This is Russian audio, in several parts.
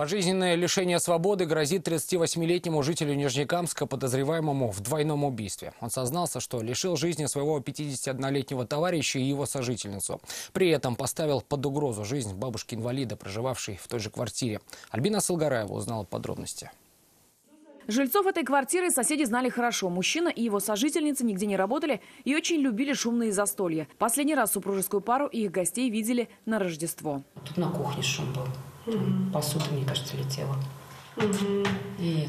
Пожизненное лишение свободы грозит 38-летнему жителю Нижнекамска, подозреваемому в двойном убийстве. Он сознался, что лишил жизни своего 51-летнего товарища и его сожительницу. При этом поставил под угрозу жизнь бабушки-инвалида, проживавшей в той же квартире. Альбина Асылгараева узнала подробности. Жильцов этой квартиры соседи знали хорошо. Мужчина и его сожительница нигде не работали и очень любили шумные застолья. Последний раз супружескую пару и их гостей видели на Рождество. Тут на кухне шум был. Посуда, мне кажется, летела. И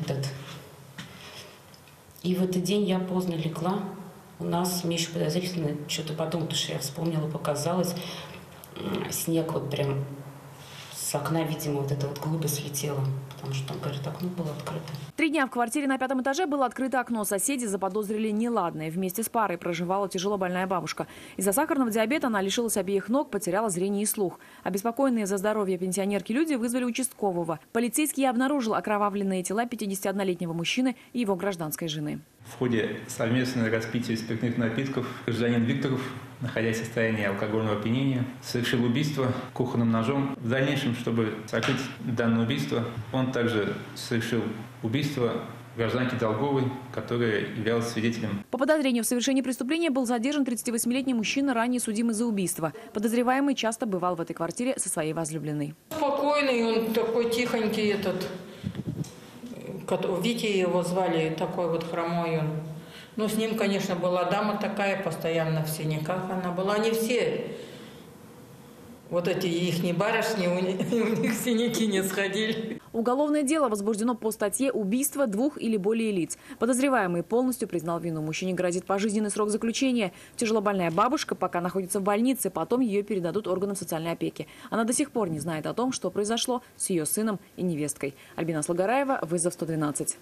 в этот день я поздно легла. У нас, мне еще подозрительно, что-то потом, потому что я вспомнила, показалось, снег вот прям с окна, видимо, вот это вот глыбы слетело, потому что там, говорят, окно было открыто. 3 дня в квартире на 5-м этаже было открыто окно. Соседи заподозрили неладное. Вместе с парой проживала тяжелобольная бабушка. Из-за сахарного диабета она лишилась обеих ног, потеряла зрение и слух. Обеспокоенные за здоровье пенсионерки люди вызвали участкового. Полицейский обнаружил окровавленные тела 51-летнего мужчины и его гражданской жены. В ходе совместного распития спиртных напитков гражданин Викторов, находясь в состоянии алкогольного опьянения, совершил убийство кухонным ножом. В дальнейшем, чтобы сокрыть данное убийство, он также совершил убийство гражданки Долговой, которая являлась свидетелем. По подозрению в совершении преступления был задержан 38-летний мужчина, ранее судимый за убийство. Подозреваемый часто бывал в этой квартире со своей возлюбленной. Спокойный, он такой тихонький этот. Вики его звали, такой вот хромой он. Ну, с ним, конечно, была дама такая, постоянно в синяках она была. Они все, вот эти ихние барышни, у них синяки не сходили. Уголовное дело возбуждено по статье «Убийство 2 или более лиц». Подозреваемый полностью признал вину. Мужчине грозит пожизненный срок заключения. Тяжелобольная бабушка пока находится в больнице, потом ее передадут органам социальной опеки. Она до сих пор не знает о том, что произошло с ее сыном и невесткой. Альбина Асылгараева, вызов 112.